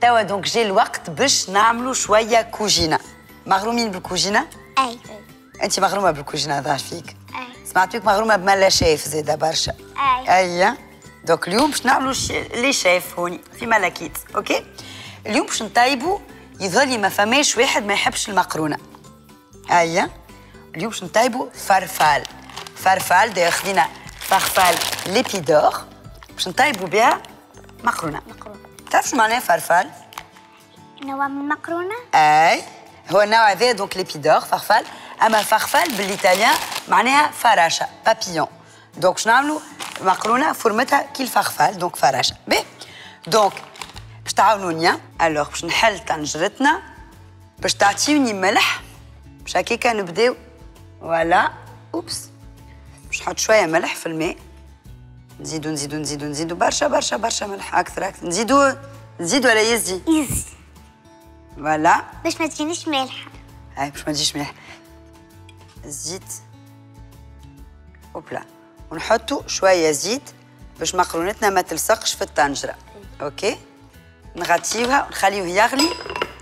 توا دونك جا الوقت باش نعملوا شويه كوجينه. مغرومين بالكوجينه؟ اي. انت مغرومه بالكوجينه ظاهر فيك؟ اي. سمعت بيك مغرومه بملا شايف زاده برشا. اي. اي دونك اليوم باش نعملوا لي شايف هوني في مالا كيدز، اوكي؟ اليوم باش نطيبوا يظهر لي ما فماش واحد ما يحبش المقرونه. اي. اليوم باش نطيبوا فرفال. فرفال داير خدينا فرفال ليبيدور باش نطيبوا بها مقرونه. تعرف شو معناه فرفال؟ نوع من المقرونه؟ اي هو النوع هذا دونك ليبيدور فرفال، اما فرفال بالايطاليان معناها فراشه بابيون. دونك شنو نعملوا؟ مقرونه فورمتها كي الفرفال دونك فراشه، باهي؟ دونك باش تعاونوني، الوغ باش نحل طنجرتنا باش تعطيوني ملح باش هكاكا نبداو، فوالا، اوبس، باش نحط شويه ملح في الماء. نزيدو نزيدو نزيدو نزيدو برشا برشا برشا ملح، أكثر أكثر، نزيدو نزيدو ولا يزيد؟ يزيد. فوالا. باش ما تجينيش مالحة. أي باش ما تجيش مالحة. الزيت. أوبلا. ونحطو شوية زيت باش مقرونتنا ما تلصقش في الطنجرة. أوكي؟ نغطيوها ونخليوه يغلي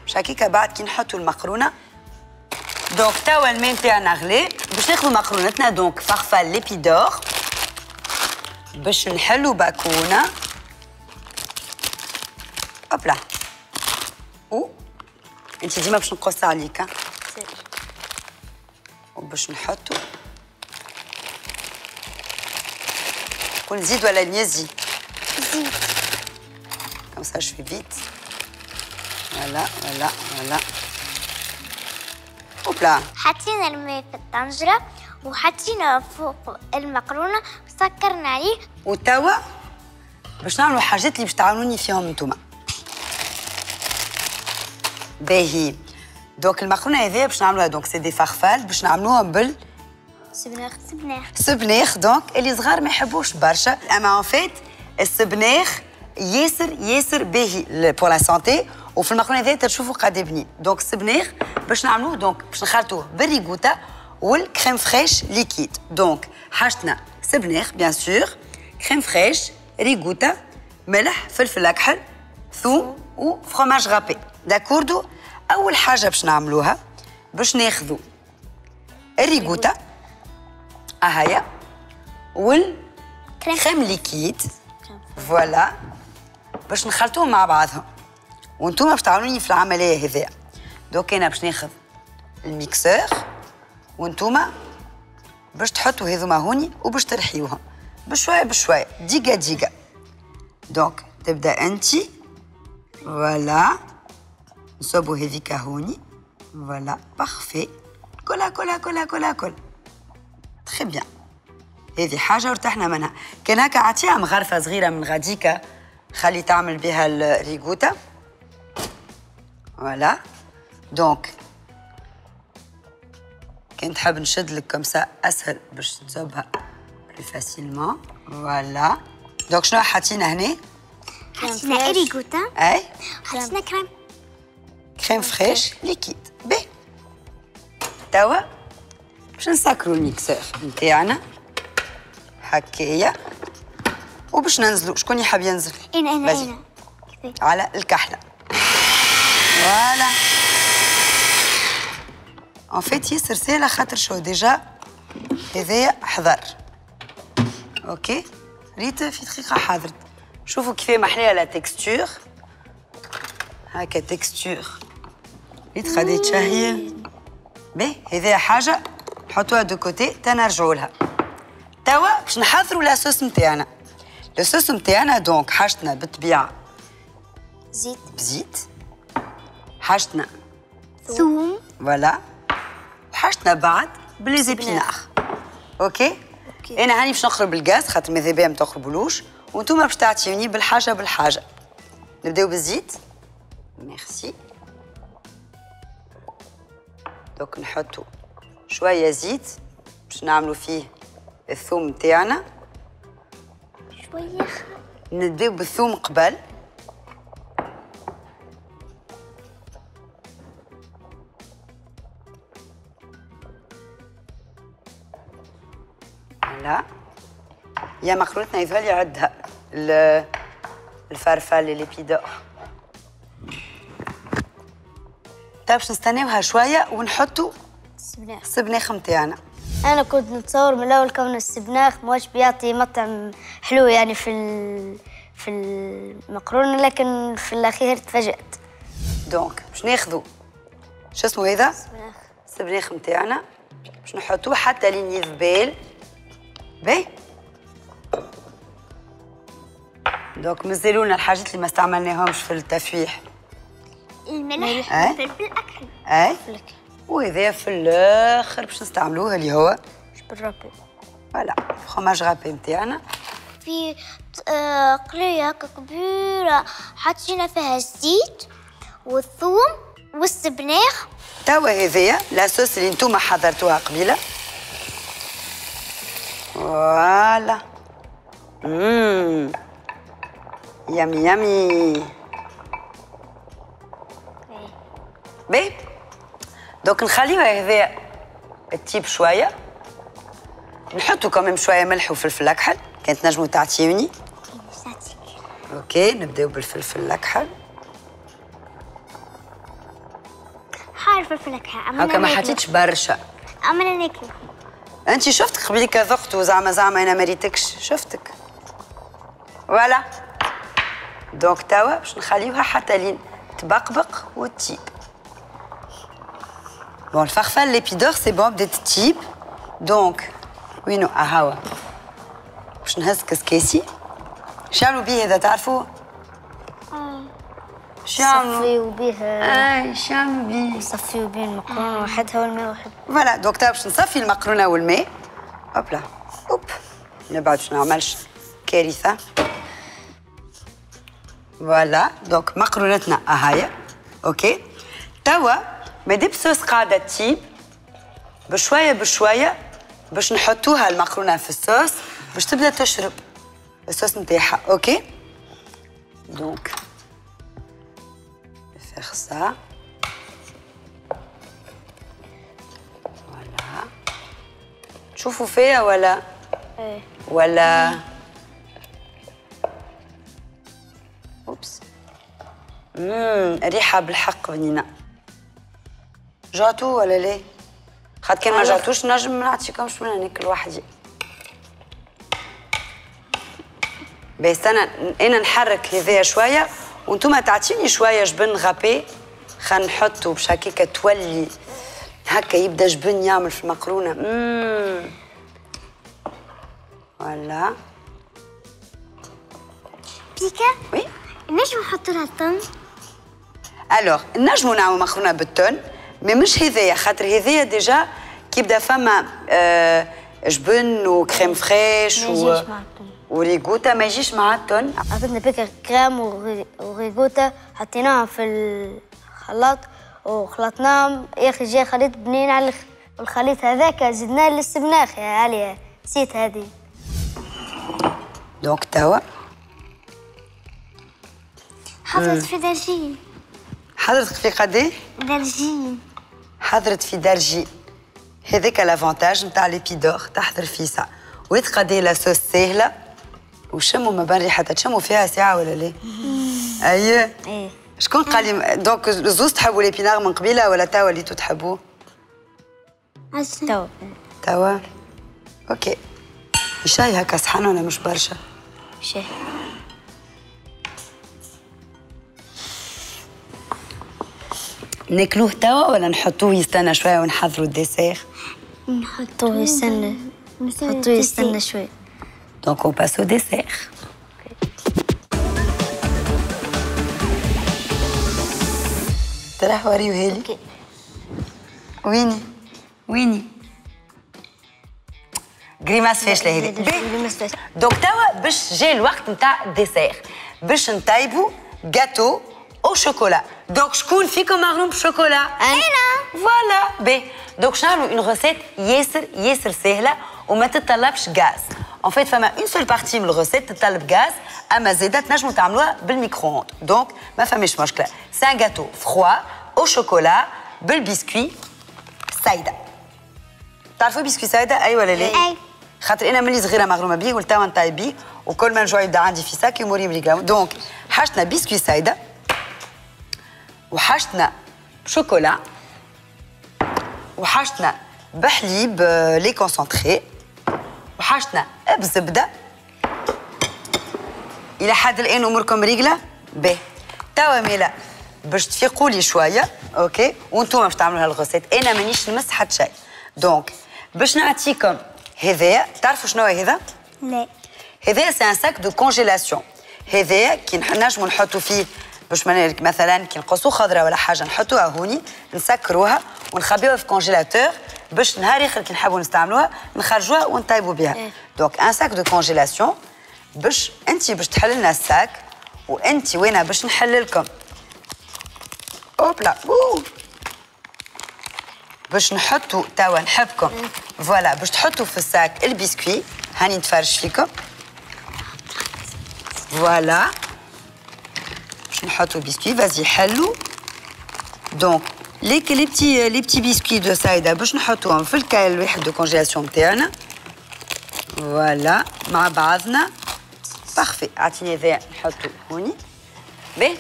باش هكاكا بعد كي نحطو المقرونة. دونك توا الماء نتاعنا غلى باش ناخدو مقرونتنا دونك فرفال ليبيدور. باش نحلو باكونه هوبلا او انت ديما باش نقص عليك وباش نحطو كل زيد ولا نيزي زيد كما سا جو في فيت فوالا فوالا فوالا هوبلا حطينا الماء في الطنجره وحطينا فوق المقرونه وسكرنا عليه وتوا باش نعملوا حاجات اللي باش تعاونوني فيهم انتوما. باهي دونك المقرونه هذيا باش نعملوها دونك سي دي فرفال باش نعملوهم بال سبناخ سبناخ سبناخ دونك اللي صغار ما يحبوش برشا اما اون فيت السبناخ ياسر ياسر باهي بور لا سونتي وفي المقرونه هذيا تشوفوا قد بنين دونك السبناخ باش نعملوه دونك باش نخلطوه بالريغوتا والكريم فريش ليكيد دونك حاجتنا سبناخ بيان سور كريم فريش ريغوتا ملح فلفل اكحل ثوم وفرماج غابي داكوردو. اول حاجه باش نعملوها باش ناخذوا الريغوتا اهايا والكريم ليكيد فوالا باش نخلطوهم مع بعضهم وانتوما باش تعاونوني في العمليه هذيا. دوك انا باش ناخذ الميكسور وانتوما باش تحطوا هذوما هوني وباش ترحيوهم بشويه بشويه دقيقه دقيقه دونك تبدا انتي فوالا نصبوا هذيك هوني فوالا بارفي كلها كلها كلها كلها كل تري بيان. هذه حاجه ارتحنا منها كان هكا عطيها مغرفه صغيره من غاديكا خلي تعمل بها الريغوتا فوالا دونك كان تحب نشدلك كمسا اسهل باش تصبها بلو فاسيلمون فوالا. دونك شنو حطينا هنا؟ حطينا ريغوتا اي حطينا كريم كريم فريش ليكيد باهي. توا باش نسكروا الميكسور نتاعنا هكايا وباش ننزلوا. شكون يحب ينزل؟ انا على الكحله فوالا. ان فيت ياسر ساهله خاطر شو ديجا هذايا حضر اوكي ريت في دقيقه حضرت. شوفوا كيفاه محليه لا تكستور هاكا تكستور ريت خديت شهيه باهي. هذايا حاجه نحطوها دو كوتي تنرجعوا لها. توا باش نحضروا لاصوص نتاعنا. لاصوص نتاعنا دونك حاجتنا بالطبيعه زيت بزيت حاجتنا ثوم فوالا وحاجتنا بعد بلي زيبينار اوكي. انا هاني باش نقرب الغاز خاطر ماذا بيا ما تقربولوش وانتوما باش تعطيوني بالحاجه بالحاجه. نبداو بالزيت ميرسي دوك نحطو شويه زيت باش نعملو فيه الثوم نتاعنا شويه. نبداو بالثوم قبل يا مقرونتنا يظهر لي عندها الفرفل اللي بيدور طيب باش نستناوها شويه ونحطوا السبناخ نتاعنا. انا كنت نتصور من الاول كون السبناخ ماهوش بيعطي مطعم حلو يعني في المقرونه، لكن في الاخير تفاجأت. دونك باش ناخذوا شو اسمه هذا؟ السبناخ نتاعنا باش نحطوه حتى لين يذبال. باهي دوك مازالونا الحاجات اللي ما استعملناهمش في التفويح، الملح والفلفل الاكحل. اي وهذا في الاخر باش نستعملوه اللي هو شبر رابي. فوالا الفرماج رابي نتاعنا في قريه هكا كبيره حاطين فيها الزيت والثوم والسبناخ. توا هذايا لاصوص اللي نتوما حضرتوها قبيله. فوالا يامي يامي. باهي دوك نخليوها هذا التيب شويه، نحطو كمان شويه ملح وفلفل اكحل كان تنجموا تعطيوني. اوكي نبداو بالفلفل الاكحل. حار فلفل اكحل هكا ما حطيتش برشا، اما انا ناكلو. انت شفتك قبليك ذقتو زعما انا ما ريتكش شفتك. فوالا دونك توا باش نخليوها حتى لين تبقبق وتطيب. Bon, le farfalle, l'épidore, c'est bon, des types. Donc, oui, non, ah, je ne sais pas ce qu'il y a ici. Chiamlo bihe, vous savez? Chiamlo bihe. Oui, chiamlo bihe. Chiamlo bihe, le macaron, le macaron. Voilà, donc, je ne sais pas le macaron et le macaron. Hop là, hop. Je ne sais pas, je ne sais pas. Kérissa. Voilà, donc, le macaron est là. Ok. Tawa. مادام الصوص قاعده تطيب بشويه بشويه باش نحطوها المقرونه في الصوص باش تبدا تشرب الصوص نتاعها. اوكي دونك نفخ سا. فوالا تشوفوا فيها ولا ايه ولا اوبس. ريحه بالحق بنينه. جاتو ولا لا؟ خاطر كان ما جاتوش نجم نعطيكمش منها ناكل وحدي. باهي استنى انا نحرك هذايا شويه وانتم تعطيني شويه جبن غابي. خلينا نحطو باش هكاكا تولي هكا يبدا جبن يعمل في المقرونه. فوالا بيكا؟ وي نجمو نحطو لها التون؟ الوغ نجمو نعملو مقرونه بالتون مي مش هذايا، خاطر هذايا ديجا كي بدا فما جبن وكريم فريش وريغوتا ما يجيش مع التون. عطتنا بيكا كريم وريغوتا حطيناهم في الخلاط وخلطناهم، يا اخي جا خليط بنين على الاخر. والخليط هذاك زدناه للسبناخ يا عليا، نسيت هذه. دونك توا حضرت في درجين. حضرت في قديه؟ درجين. حضرت في درجي، هذاك الافونتاج نتاع ليبيدور تحضر في ساعة. واد قديه لاصوص ساهلة وشموا ما بان ريحتها. تشموا فيها ساعة ولا لا؟ أييه؟ إيه. شكون قال لي دونك زوز تحبوا ليبينار من قبيلة ولا توا اللي تحبوه؟ توا. توا؟ أوكي. شاي هكا صحن ولا مش برشا؟ شاي. ناكلوه توا ولا نحطوه يستنى شويه ونحضروا الديسير؟ نحطوه يستنى، نحطوه يستنى شويه. دونك اون باس او ديسير. تراح وريوها لي. ويني؟ ويني؟ غريماس فاشله هذي. غريماس فاشله. دونك توا باش جا الوقت نتاع الديسير، باش نطيبوا جاتو أو شوكولا. دونك شكون فيكم مغروم بالشوكولا؟ أنا. فوالا باهي دونك باش نعملوا اون غوسيت ياسر ياسر ساهلة وما تتطلبش غاز. أون فيت فما اون سول بارتي من الغوسيت تتطلب غاز، أما زادا تنجموا تعملوها بالميكرووند، دونك ما فماش مشكلة. سان جاتو فخوا أو شوكولا بالبسكوي سايدة. تعرفوا بسكوي سايدة أي ولا لا؟ أي. خاطر أنا ملي صغيرة مغرومة بيه ولتوا نطيب بيه وكل ما نجوع يبدا عندي في ساكي وموري بلي. دونك حاجتنا بسكوي سايدة وحشتنا شوكولا، وحاجتنا بحليب لي كونسونطري، وحاجتنا بزبده. الى حد الان اموركم رجله باهي. توا ميلا باش تفيقوا لي شويه، اوكي، وانتم باش تعملوا هالغوسيت، انا مانيش نمس حتى شيء. دونك باش نعطيكم هذايا، تعرفوا شنو هذا؟ لا. هذايا سي ان ساك دو كونجيلاسيون. هذايا كي نجموا نحطوا فيه باش مثلا كي نقصوا خضره ولا حاجه نحطوها هوني، نسكروها ونخبيوها في كونجيلاتور باش نهار اخر كي نحبوا نستعملوها نخرجوها ونطيبوا بها. دونك ان ساك دو كونجيلاسيون، باش انت باش تحل لنا الساك وانت وانا باش نحل لكم. اوبلا باش نحطوا توا نحبكم فوالا باش تحطوا في الساك البسكوي. هاني نتفرج فيكم فوالا باش نحطوا البسكوي. فازي حلوا. دونك لي بتي بسكوي دو سايدا باش نحطوهم في الكايل الواحد دو كونجيلاسيون نتاعنا فوالا مع بعضنا. بارفي، عطيني هذايا نحطو هوني باهي.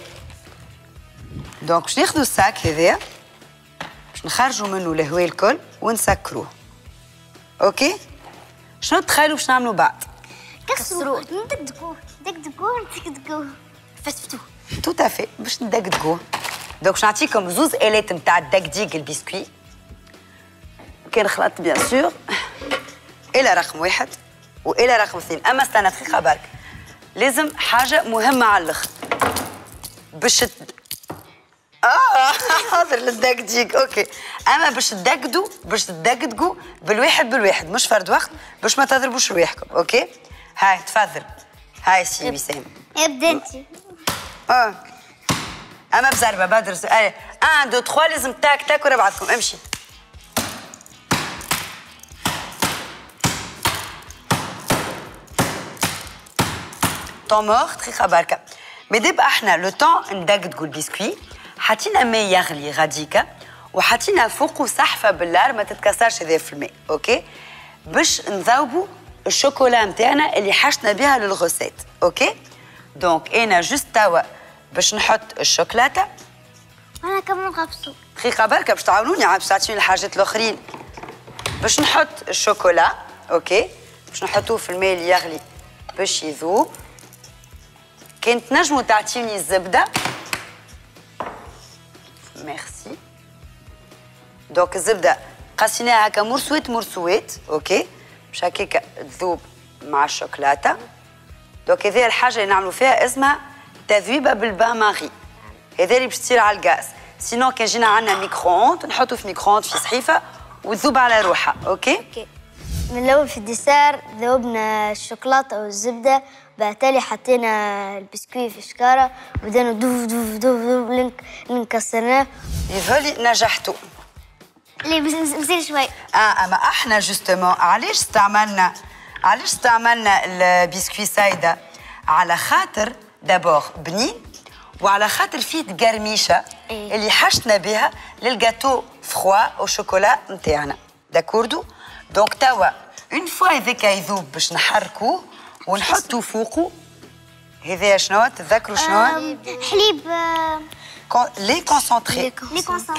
دونك باش ناخذو الساك هذايا باش نخرجو منو الهواء الكل ونسكروه، اوكي. شنو تخيلوا باش نعملو بعد؟ كسروه، ندقدقوه ندقدقوه ندقدقوه فسفتوه توتافي باش ندقدقوه. دونك باش نعطيكم زوز آلات نتاع الدقديق البسكوي كي نخلط بيان سور، إلى رقم واحد وإلى رقم اثنين. أما استنى دقيقة برك، لازم حاجة مهمة على الآخر باش حاضر للدقديق، اوكي. أما باش تدقدوا باش تدقدقوا بالواحد بالواحد مش فرد وقت باش ما تضربوش رواحكم، اوكي. هاي تفضل، هاي سي وسام ابدا انت. أما بزربة بدر 1 2 3 لازم تاك تاك ورا بعضكم. امشي طون مور دقيقة بركة. مي دابا احنا لو طون ندقدقوا البسكوي، حاطين ما يغلي غاديكا وحاطين فوقو صحفة باللار ما تتكسرش هذا في الماء، اوكي، باش نذوبوا الشوكولا نتاعنا اللي حشنا بها للغوسيت، اوكي. دونك انا جوست توا باش نحط الشوكولاتة. انا كمل غبسو دقيقة بركة باش تعاونوني باش تعطيوني الحاجات الأخرين. باش نحط الشوكولا، اوكي، باش نحطوه في الماء اللي يغلي باش يذوب. كان تنجموا تعطيني الزبدة، ميرسي. دونك الزبدة قصيناها هكا مرسوات مرسوات، اوكي، باش هكاك تذوب مع الشوكولاتة. دونك هذه الحاجة اللي نعملوا فيها اسمها تذويبة بالبان ماري، هذا اللي باش تصير على الغاز. سينو كان جينا عندنا ميكرووند نحطوا في ميكرووند في صحيفة وتذوب على روحها، اوكي؟ اوكي. من الأول في الديسار ذوبنا الشوكولاتة والزبدة، بعتالي حطينا البسكوي في شكارة وبدأنا دوف دوف دوف دوف لين كسرناه. يظهرلي نجحتوا. ليه مزيان شوي. أما احنا جوستومون علاش استعملنا البسكوي سايدة؟ على خاطر دابور بنين، وعلى خاطر فيه تقرميشة اللي حشنا بها للجاتو فخوا وشوكولا نتاعنا، داكوردو؟ دونك توا اون فوا هذاك يذوب باش نحركوه ونحطوا فوقه هذايا شنو تتذكروا شنو؟ حليب لي كونسونطري،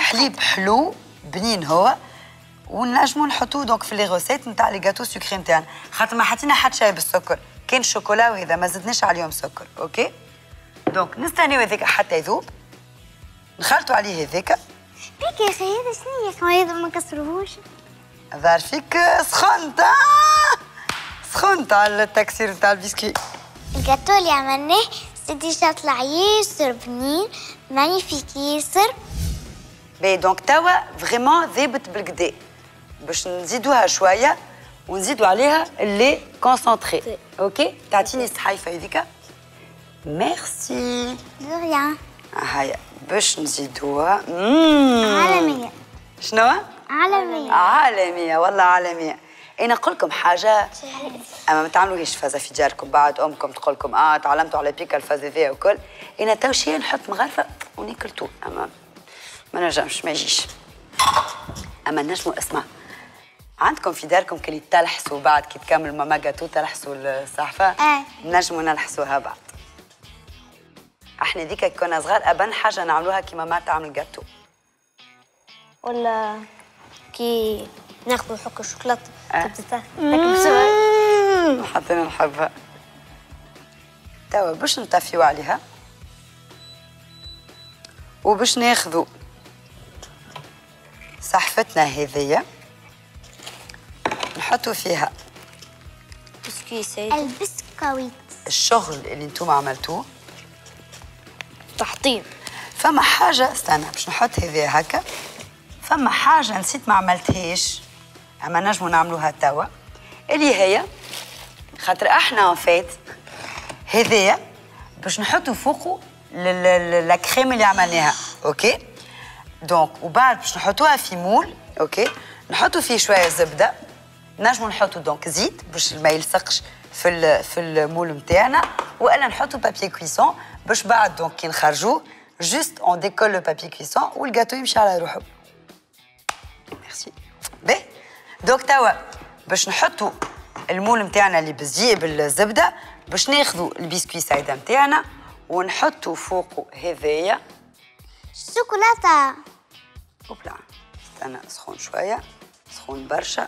حليب حلو بنين هو، ونجموا نحطوه دونك في لي غوسيت نتاع لي جاتو سكري نتاعنا، خاطر ما حطينا حتى شيء بالسكر، كان شوكولا وهذا ما زدناش عليهم سكر، اوكي؟ دونك نستناو هذاك حتى يذوب، نخلطوا عليه هذاك. بيك يا اخي هذا شنو يا اخي؟ هذا ما نكسروهوش. ظهر فيك سخنت، سخنت على التكسير نتاع البسكوي. الجاتو اللي عملناه ديجا طلع ياسر بنين، مانيفيك ياسر. باهي دونك توا فريمون ذابت بالكدا، باش نزيدوها شوية ونزيدو عليها اللي كونسونطري، اوكي؟ تعطيني الصحيفة هذيكا؟ ميرسي. دو ريان. هايا باش نزيدوها. عالمية. شنو؟ عالمية. عالمية والله عالمية. أنا نقول لكم حاجة أما ما تعملوهاش فازة في دياركم، بعد أمكم تقول لكم تعلمتوا على بيكا الفازة ذي وكل. أنا تو شي نحط مغرفة وناكل تو، أما ما نجمش ما يجيش. أما نجموا اسمع، عندكم في داركم كي تلحسوا بعد كي تكمل ماما جاتو تلحسوا الصحفة؟ إيه. نجموا نلحسوها بعد. احنا ذيك كنا صغار أبان حاجة نعملوها كي ماما تعمل جاتو. ولا كي ناخذ حق الشوكولاته تبدا تاكل بسرعه. حتى انا نحبها. توا باش نطفيو عليها وباش ناخذو صحفتنا هذيا نحطو فيها بسكويت سيد. البسكويت الشغل اللي انتم عملتوه تحطيم. فما حاجه استنى باش نحط هذيا هكا. فما حاجه نسيت ما عملتهاش اما نجمو نعملوها توا اللي هي خاطر احنا فات هذيا باش نحطو فوقو لا كريم اللي عملناها. اوكي دونك وبعد باش نحطوها في مول. اوكي نحطو فيه شويه زبده نجمو نحطو دونك زيت باش ما يلصقش في المول نتاعنا والا نحطو بابي كويسون باش بعد دونك كي نخرجوه جوست اون ديكول لو بابي كويسون والجاتو يمشي على روحو. ميرسي باهي دونك توا باش نحطو المول نتاعنا اللي بزيه بالزبده باش ناخذو البسكويت سايده نتاعنا ونحطو فوقو هذايا الشوكولاته. اوبلا استنى سخون شويه سخون برشا.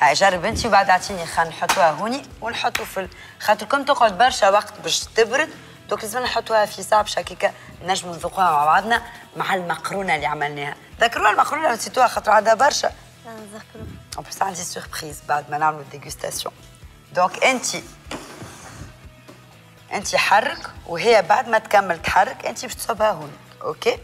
هاي جرب انت وبعد اعطيني خلينا نحطوها هوني ونحطوا في خاطركم تقعد برشا وقت باش تبرد دوك لازم نحطوها في صعب شكيكه نجموا نذوقوها مع بعضنا مع المقرونه اللي عملناها. تذكروها المقرونه نسيتوها خاطر عندها برشا. لا نذكروا اون بليس عندي سوربريز بعد ما نعملوا الديغوستاسيون. دونك انت حرك وهي بعد ما تكمل تحرك انت باش تصبها هوني. اوكي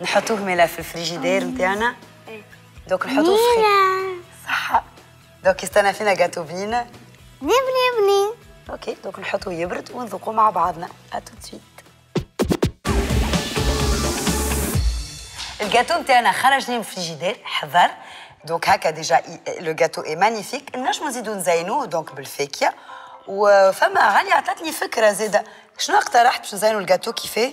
نحطوه ملا في الفريجيدير نتاعنا. دوك نحطوه في صح دوك يستنى فينا جاتو بنينه بني. اوكي دوك نحطوه يبرد ونذوقوه مع بعضنا. اتو تسويت الجاتو نتاعنا خرج لي من الفريجيدير حذر. دوك هكا ديجا لو جاتو اي مانيفيك نجمو نزيدو نزينوه دونك بالفاكهه. وفما غاليه عطاتني فكره زاده شنو اقترحت باش نزينو الجاتو كيفاه؟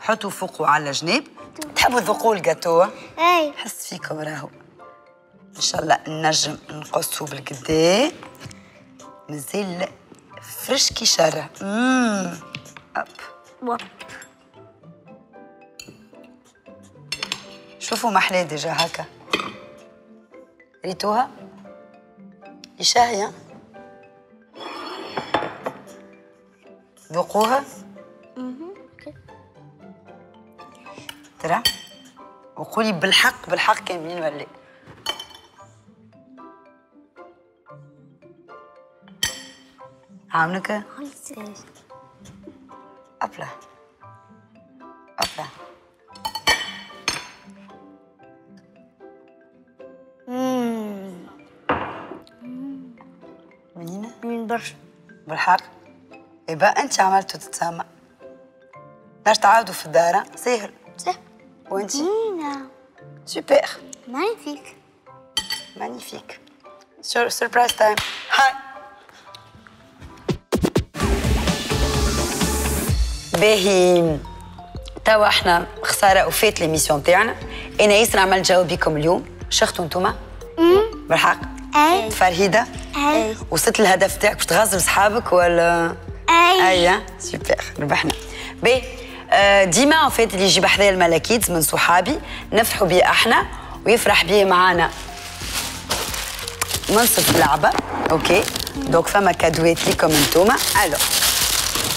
حطوا فوقه على الجناب. تحبوا تذوقوا الجاتو؟ اي حس فيكم راهو ان شاء الله نجم نقصه بالقدا مازال فريش كي شارع. اب شوفوا محلاه ديجا هكا ريتوها يشهي ذوقوها. ترى وقولي بالحق كان مين ولا عاملك أبلا منين برشا بالحق. إبا أنت عملتو تتسامى باش تعاودو في الدار سهل وانتي؟ سوبر مانيفيك Surprise time. هاي. باهي توا احنا خساره وفات ليميسيون تاعنا. انا ياسر عملت جو بيكم اليوم، شختوا انتوما؟ بالحق؟ اي فرهيده؟ اي وصلت الهدف تاعك باش تغزل صحابك ولا؟ اي اي سوبر ربحنا. باهي ديما ان فات اللي يجيب حذايا المالا كيدز من صحابي نفتحوا بيه احنا ويفرح بيه معانا منصف لعبه. اوكي دونك فما كادوات ليكم انتوما. الو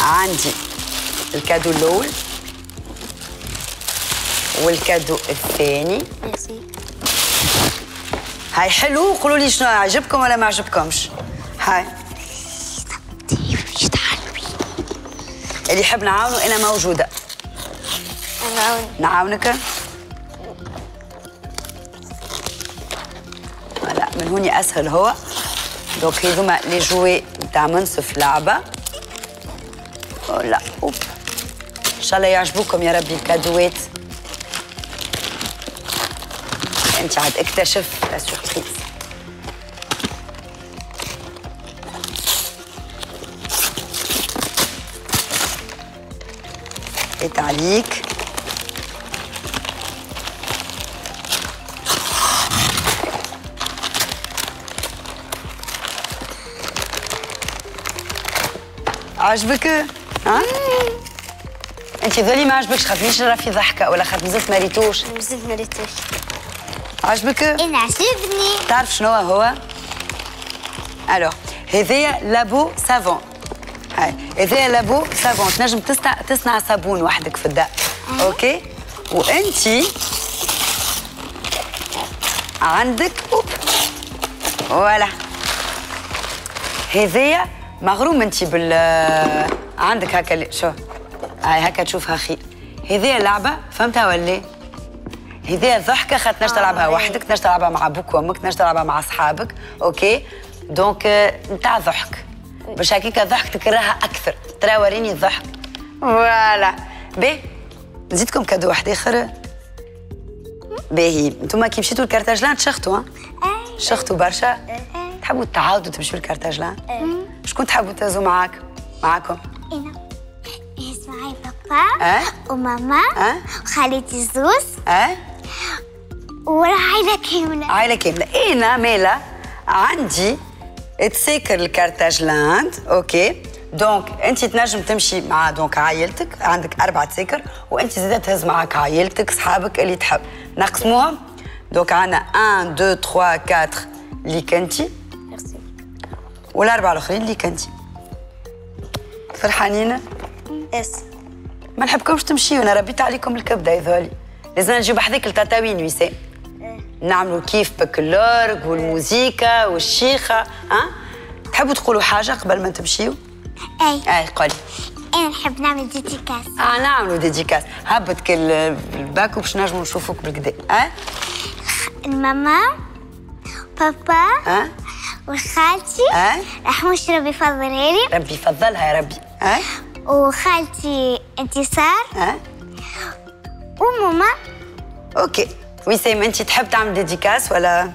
عندي الكادو الاول والكادو الثاني. ميرسي. هاي حلو، قولوا لي شنو عجبكم ولا ما عجبكمش. هاي اللي يحب نعاونه انا موجوده. نعاونك لا من هوني اسهل هو. دونك هذوما لي جوي تاع منصف لعبه. لا اوب ان شاء الله يعجبوكم يا ربي الكادوات. انت عاد اكتشف لا سوربريز. ات عليك عجبك؟ ها؟ انت ذولي ما عجبكش، خاطرش نرى في ضحكه ولا خاطر مازلت ما ريتوش؟ مازلت ما ريتوش. عجبك؟ انا عجبني. تعرف شنو هو؟ الو هذايا لابو سافون. هاي هذايا لابو سافون، تنجم تصنع صابون وحدك في الدار. اوكي؟ وانت عندك اوب فوالا هذايا مغروم انت بال عندك هكا شو هاي هكا تشوفها خير. هذه اللعبه فهمتها ولا؟ هذه الضحكه خاطر تنجم تلعبها وحدك، تنجم تلعبها مع بوك وامك، تنجم تلعبها مع اصحابك. اوكي دونك نتاع ضحك باش هكاك ضحكتك راها اكثر. ترى وريني الضحك فوالا. باهي نزيدكم كادو واحد اخر. باهي انتوما كي مشيتوا لكارتاجلان شختوا؟ شختوا برشا. تحبوا تعاودوا تمشوا لكارتاجلان؟ شكون تحبوا تهزوا معاكم؟ انا يهز معايا بابا وماما وخالتي الزوز والعائلة كاملة. عائلة كاملة. انا مالا عندي تساكر الكارتاجلاند. اوكي دونك انت تنجم تمشي مع دونك عائلتك، عندك 4 تساكر وانت زادة تهز معاك عائلتك صحابك اللي تحب. نقسموهم دونك عندنا 1 2 3 4 اللي كنتي والاربعه الاخرين اللي كنتي. فرحانين؟ اس ما نحبكمش تمشيو، انا ربيت عليكم الكبده هذولي. لازم نجيب حذاك لتاتاوين ويساء. نعملوا كيف بكلورك والموزيكا والشيخه. ها تحبوا تقولوا حاجه قبل ما تمشيو؟ اي قولي. انا نحب نعمل ديديكاس. نعملوا ديديكاس. هبط كل الباك باش نجموا نشوفوك بالكدا. ماما بابا وخالتي راح مشرب يفضلها لي. ربي يفضلها يا ربي. وخالتي انتصار وماما. اوكي وسام انت تحب تعمل ديديكاس ولا؟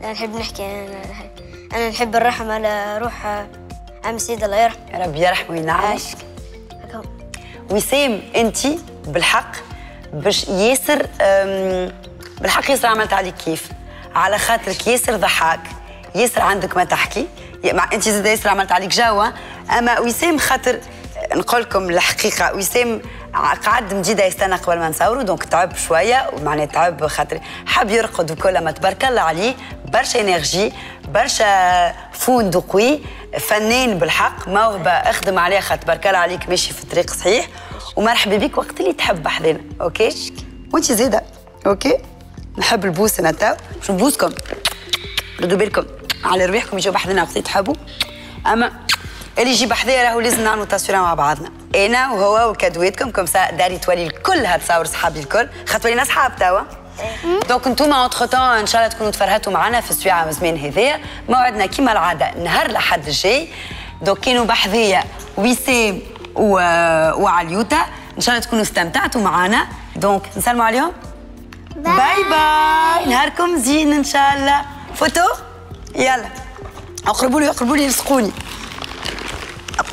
لا نحب نحكي. انا نحب نرحم على روح عم سيد الله يرحمه. يا ربي يرحمه وينعمه. وسام انت بالحق باش ياسر بالحق ياسر عملت عليك كيف، على خاطرك ياسر ضحاك، ياسر عندك ما تحكي، انت زاد ياسر عملت عليك جوا. اما وسام خاطر نقول لكم الحقيقه وسام قعد مديده يستنى قبل ما نصوروا دونك تعب شويه، ومعناه تعب خاطر حب يرقد وكل ما تبارك الله عليه، برشا انرجي برشا فندقي فنان بالحق، موهبه اخدم عليها خاطر تبارك الله عليك ماشي في الطريق صحيح. ومرحبا بك وقت اللي تحب حدانا. اوكي وانت زاده. اوكي نحب البوس انا تو باش نبوسكم. ردوا بالكم على ربيحكم يجيو بحذنا وقت تحبوا. اما اللي يجيب حذايا راهو لازم نعملوا تصويره مع بعضنا انا وهو وكادواتكم كمسا داري تولي الكل هتصور صحابي الكل خاطر ولينا صحاب توا. دونك انتوما اونتخ تون ان شاء الله تكونوا تفرهتوا معنا في السويعه زمان هذايا. موعدنا كيما العاده نهار لحد الجاي. دونك كانوا بحذايا وسام وعليوتا ان شاء الله تكونوا استمتعتوا معنا. دونك نسلموا عليهم. باي باي نهاركم زين ان شاء الله. فوتو يلا. اقربوا لي اقربوا لي يلصقوني.